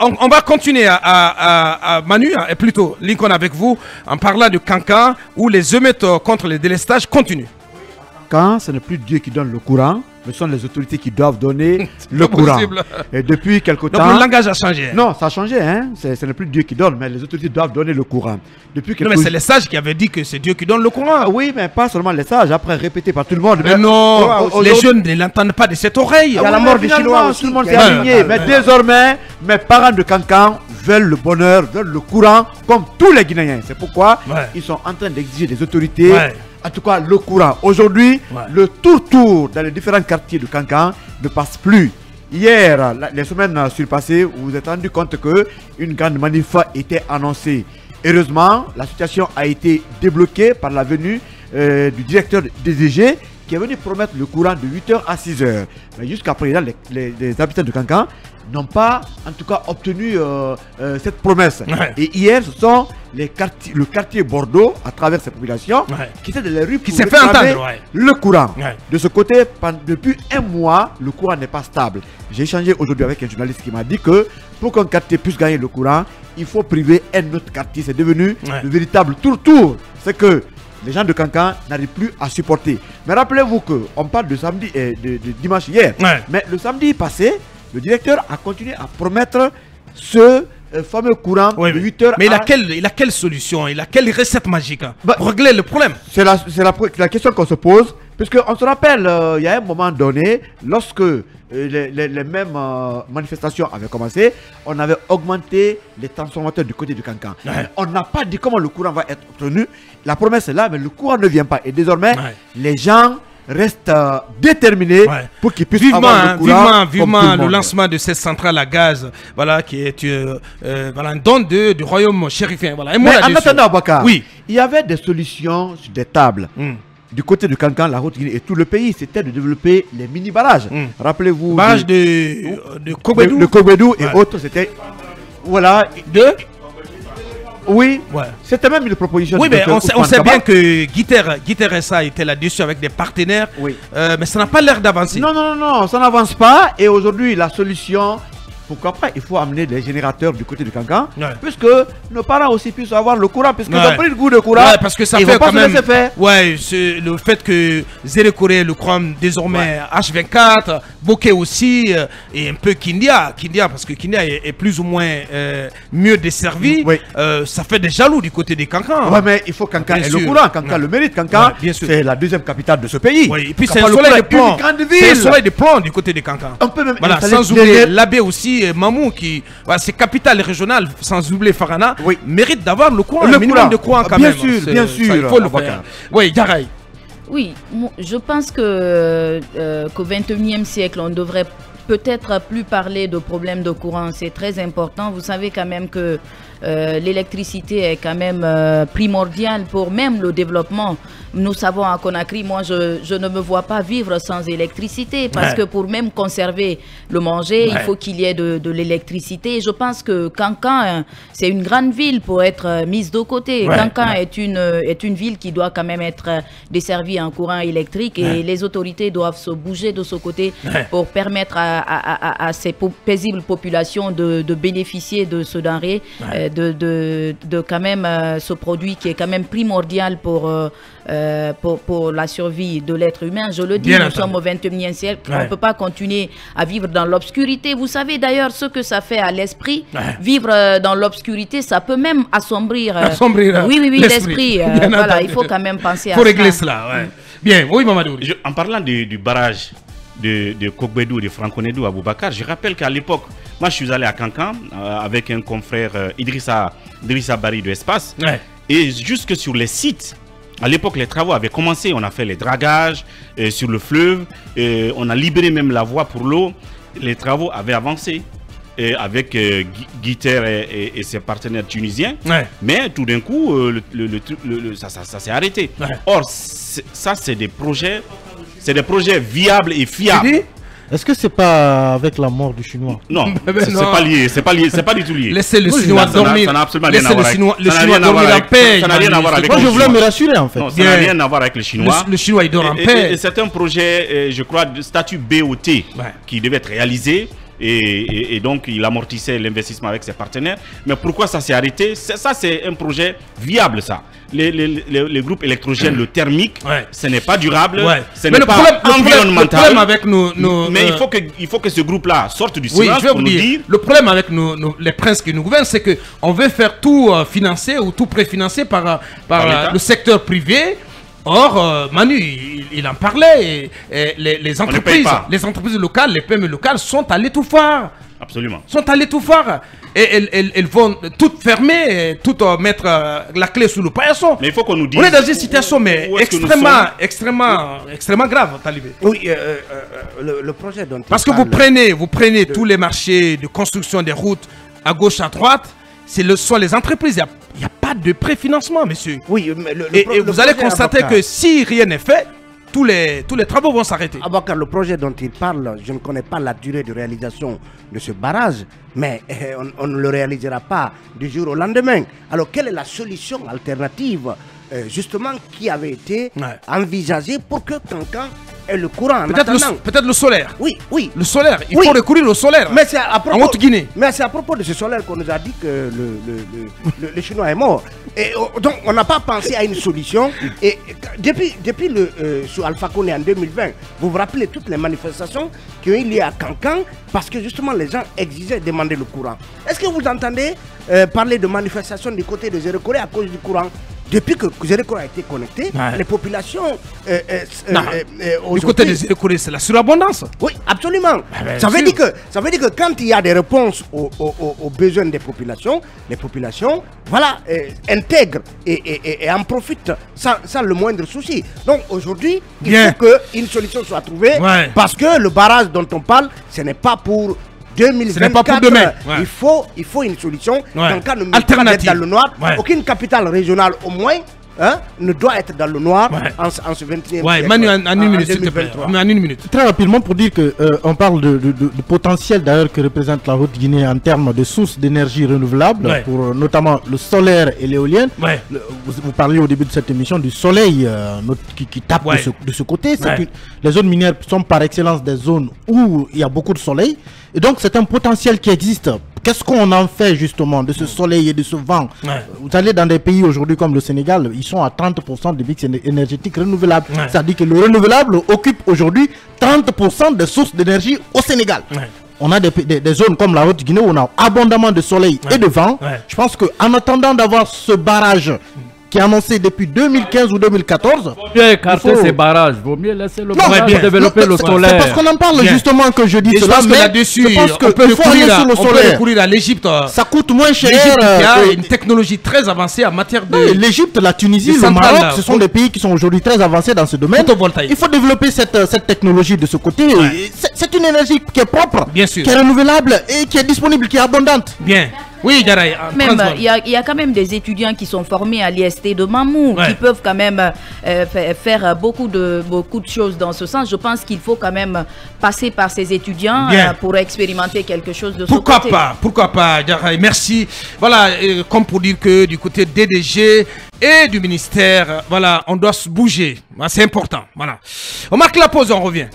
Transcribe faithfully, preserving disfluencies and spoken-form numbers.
On, on va continuer à, à, à, à Manu, et plutôt Lincoln avec vous, en parlant de Kankan, où les émeutes contre les délestages continuent. Quand ce n'est plus Dieu qui donne le courant, ce sont les autorités qui doivent donner le courant. Possible. Et depuis quelque temps... Donc le langage a changé. Non, ça a changé. Hein. Ce n'est plus Dieu qui donne, mais les autorités doivent donner le courant. Depuis quelque... Non, mais c'est les sages qui avaient dit que c'est Dieu qui donne le courant. Ah, oui, mais pas seulement les sages. Après, répété par tout le monde. Mais, mais non, oh, oh, oh, les oh, jeunes ne l'entendent pas de cette oreille. Ah, à ouais, la mort des Chinois, tout le monde s'est aligné. Mais désormais, mes parents de Kankan veulent le bonheur, veulent le courant, comme tous les Guinéens. C'est pourquoi ouais. ils sont en train d'exiger des autorités... Ouais. En tout cas, le courant. Aujourd'hui, ouais. le tour-tour dans les différents quartiers de Kankan ne passe plus. Hier, la, les semaines surpassées, vous vous êtes rendu compte qu'une grande manif était annoncée. Heureusement, la situation a été débloquée par la venue euh, du directeur des I G qui est venu promettre le courant de huit heures à six heures. Mais jusqu'à présent, les, les, les habitants de Kankan n'ont pas, en tout cas, obtenu euh, euh, cette promesse. Ouais. Et hier, ce sont les quartiers, le quartier Bordeaux, à travers ses populations, ouais. qui s'est de la rue qui s'est fait entendre ouais. le courant. Ouais. De ce côté, pendant, depuis un mois, le courant n'est pas stable. J'ai échangé aujourd'hui avec un journaliste qui m'a dit que pour qu'un quartier puisse gagner le courant, il faut priver un autre quartier. C'est devenu ouais. le véritable tour-tour. C'est que les gens de Kankan n'arrivent plus à supporter. Mais rappelez-vous qu'on parle de samedi et de, de dimanche hier. Ouais. Mais le samedi passé, le directeur a continué à promettre ce euh, fameux courant oui, de huit heures. Mais à... il, a quelle, il a quelle solution? Il a quelle recette magique hein, bah, pour régler le problème? C'est la, la, la question qu'on se pose. Puisqu'on se rappelle, euh, il y a un moment donné, lorsque euh, les, les, les mêmes euh, manifestations avaient commencé, on avait augmenté les transformateurs du côté du Kankan. Ouais. On n'a pas dit comment le courant va être obtenu. La promesse est là, mais le courant ne vient pas. Et désormais, ouais. les gens restent euh, déterminés ouais. pour qu'ils puissent vivement, avoir le courant. Vivement, vivement le, le lancement de cette centrale à gaz, voilà, qui est euh, euh, voilà, un don de, du royaume chérifien. Voilà. Et moi, mais en attendant, Bakar, oui. il y avait des solutions sur des tables. Mm. Du côté de Kankan, la Haute-Guinée et tout le pays, c'était de développer les mini-barrages. Mmh. Rappelez-vous... Barrage de, de, de Kokbedou. De, de Kokbedou et ouais. autres, c'était... Voilà. De... Oui, ouais. c'était même une proposition. Oui, mais on sait, on sait bien que Guitare, Guitare S A était là-dessus avec des partenaires. Oui. Euh, mais ça n'a pas l'air d'avancer. Non, non, non, non, ça n'avance pas. Et aujourd'hui, la solution... Pourquoi pas, il faut amener des générateurs du côté de Kankan, ouais. puisque nos parents aussi puissent avoir le courant, puisque ouais. ils ont pris le goût de courant, ouais, parce que ça ils fait vont pas quand se même... laisser faire. Ouais, le fait que Zérékoré, le chrome désormais ouais. H vingt-quatre, Boké aussi, euh, et un peu Kindia, Kindia parce que Kindia est, est plus ou moins euh, mieux desservi, oui. euh, ça fait des jaloux du côté des Kankan. Ouais, mais il faut Kankan ait le courant, Kankan ouais. le mérite, Kankan ouais, c'est la deuxième capitale de ce pays. Ouais, et puis c'est un soleil de plomb, c'est un soleil de plomb du côté des Kankan. On peut même voilà, sans oublier l'abbé aussi. Mamou qui, voilà, c'est capitale régionale, sans oublier Farana, oui. mérite d'avoir le coin, le minimum de coin quand bien même. Bien sûr, bien sûr. Il faut le faire. Oui, Yaray. Oui, je pense que euh, qu'au vingt et unième siècle, on devrait peut-être plus parler de problèmes de courant. C'est très important. Vous savez quand même que euh, l'électricité est quand même euh, primordiale pour même le développement. Nous savons à Conakry, moi je, je ne me vois pas vivre sans électricité parce ouais. que pour même conserver le manger, ouais. il faut qu'il y ait de, de l'électricité. Je pense que Kankan, c'est une grande ville pour être mise de côté. Ouais. Kankan ouais. est une, est une ville qui doit quand même être desservie en courant électrique et ouais. les autorités doivent se bouger de ce côté ouais. pour permettre à, à, à, à ces paisibles populations de, de bénéficier de ce denrée, ouais. de, de, de quand même euh, ce produit qui est quand même primordial pour... Euh, Euh, pour, pour la survie de l'être humain, je le dis, bien nous entendu. Sommes au vingt et unième siècle, ouais. on ne peut pas continuer à vivre dans l'obscurité. Vous savez d'ailleurs ce que ça fait à l'esprit, ouais. vivre euh, dans l'obscurité, ça peut même assombrir, euh, assombrir euh, oui, oui, oui, l'esprit, euh, voilà, il faut quand même penser à ça. Il faut régler cela, ouais. mmh. Bien, oui Mamadou. Je, en parlant du, du barrage de, de Kokbedou, de Franconedou à Boubacar, je rappelle qu'à l'époque, moi je suis allé à Kankan euh, avec un confrère euh, Idrissa, Idrissa Barry de Espace, ouais. et jusque sur les sites. À l'époque, les travaux avaient commencé, on a fait les dragages euh, sur le fleuve, euh, on a libéré même la voie pour l'eau. Les travaux avaient avancé euh, avec euh, Guitare et, et, et ses partenaires tunisiens, ouais. mais tout d'un coup, euh, le, le, le, le, ça, ça, ça s'est arrêté. Ouais. Or, ça, c'est des projets, c'est des projets viables et fiables. Est-ce que c'est pas avec la mort du Chinois? Non, c'est pas lié, c'est pas lié, c'est pas du tout lié. Laissez le Chinois dormir. Ça n'a absolument rien à voir. Laissez le Chinois dormir en paix. Ça n'a rien à voir avec le Chinois. Moi, je voulais me rassurer en fait. Non, ça n'a rien à voir avec le Chinois. Le Chinois, il dort en paix. Et c'est un projet, je crois, de statut B O T qui devait être réalisé. et, et, et donc il amortissait l'investissement avec ses partenaires. Mais pourquoi ça s'est arrêté? Ça, c'est un projet viable, ça. Les, les, les, les groupes électrogènes, le thermique, ouais. ce n'est pas durable, ouais. ce n'est pas problème, environnemental. Le problème avec nos, nos, mais euh... il, faut que, il faut que ce groupe-là sorte du silence, oui, pour vous nous dire, dire... Le problème avec nos, nos, les princes qui nous gouvernent, c'est qu'on veut faire tout euh, financer ou tout préfinancé par, par, par euh, le secteur privé. Or, euh, Manu, il, il en parlait, et, et les, les, entreprises, les, les entreprises locales, les P M E locales sont à l'étouffoir. Absolument. Sont à l'étouffoir. Et elles, elles, elles vont toutes fermer, et toutes euh, mettre euh, la clé sous le paillasson. Mais il faut qu'on nous dise... On est dans une situation mais extrêmement, extrêmement, oui. extrêmement grave, Talibé. Oui, euh, euh, le, le projet dont Parce que vous prenez, vous prenez de... tous les marchés de construction des routes à gauche, à droite, ce le, sont les entreprises. Il y a Il n'y a pas de préfinancement, monsieur. Oui, mais le, le, et, et vous le allez constater Abakar, que si rien n'est fait, tous les, tous les travaux vont s'arrêter. Abakar, le projet dont il parle, je ne connais pas la durée de réalisation de ce barrage, mais eh, on, on ne le réalisera pas du jour au lendemain. Alors, quelle est la solution alternative, euh, justement, qui avait été ouais. envisagée pour que Kankan ait le courant? Peut-être le, peut le solaire. Oui, oui. Le solaire, il oui. faut recourir au solaire. Mais c'est à propos, en Haute-Guinée. Mais c'est à propos de ce solaire qu'on nous a dit que le, le, le, le, le Chinois est mort. Et donc, on n'a pas pensé à une solution. Et depuis, depuis le, euh, sous Alpha Condé en deux mille vingt, vous vous rappelez toutes les manifestations qui ont eu lieu à Kankan parce que justement les gens exigeaient, demandaient le courant. Est-ce que vous entendez euh, parler de manifestations du côté de Zérékoré à cause du courant? Depuis que Zérékoré a été connecté, ouais. les populations... Euh, euh, non, euh, euh, du côté de Zérékoré, c'est la surabondance. Oui, absolument. Ah ben, ça, veut dire que, ça veut dire que quand il y a des réponses aux, aux, aux besoins des populations, les populations voilà, euh, intègrent et, et, et, et en profitent sans, sans le moindre souci. Donc aujourd'hui, il Bien. faut qu'une solution soit trouvée ouais. parce que le barrage dont on parle, ce n'est pas pour... deux mille vingt-quatre, ce n'est pas pour demain. Ouais. Il, faut, il faut une solution. Ouais. Kankan ne peut pas être dans le noir. Ouais. Aucune capitale régionale, au moins, hein, ne doit être dans le noir ouais. en, en ce vingtième siècle. Ouais. Manu, en, en, une minute, en, en une minute. Très rapidement, pour dire qu'on euh, parle de, de, de, de potentiel d'ailleurs que représente la Haute-Guinée en termes de sources d'énergie renouvelable, ouais. pour euh, notamment le solaire et l'éolienne. Ouais. Vous, vous parliez au début de cette émission du soleil euh, notre, qui, qui tape ouais. de, ce, de ce côté. Ouais. Une, les zones minières sont par excellence des zones où il y a beaucoup de soleil. Et donc, c'est un potentiel qui existe. Qu'est-ce qu'on en fait justement de ce soleil et de ce vent? ouais. Vous allez dans des pays aujourd'hui comme le Sénégal, ils sont à trente pour cent de mix énergétique renouvelable. Ouais. Ça veut dire que le renouvelable occupe aujourd'hui trente pour cent des sources d'énergie au Sénégal. Ouais. On a des, des, des zones comme la Haute-Guinée où on a abondamment de soleil ouais. et de vent. Ouais. Je pense qu'en attendant d'avoir ce barrage qui est annoncé depuis deux mille quinze ou deux mille quatorze. Il faut bien écarter faut... ces barrages, il vaut mieux laisser le non, barrage bien. développer non, le solaire. C'est parce qu'on en parle bien. justement que je dis Et cela, je pense mais là-dessus, on peut recourir à, le à l'Égypte. Ça coûte moins cher. L'Égypte a euh, une technologie très avancée en matière de... Oui, l'Égypte, la Tunisie, le Maroc, là. ce sont oui. des pays qui sont aujourd'hui très avancés dans ce domaine. Il faut développer cette, cette technologie de ce côté. Ouais. C'est une énergie qui est propre, bien sûr. qui est renouvelable et qui est disponible, qui est abondante. Bien. Oui, il y, y a quand même des étudiants qui sont formés à l'I S T de Mamou, ouais. qui peuvent quand même euh, faire beaucoup de, beaucoup de choses dans ce sens. Je pense qu'il faut quand même passer par ces étudiants euh, pour expérimenter quelque chose de pourquoi ce côté. Pas, pourquoi pas, Diaraï, merci. Voilà, euh, comme pour dire que du côté D D G et du ministère, euh, voilà, on doit se bouger. C'est important, voilà. On marque la pause, on revient.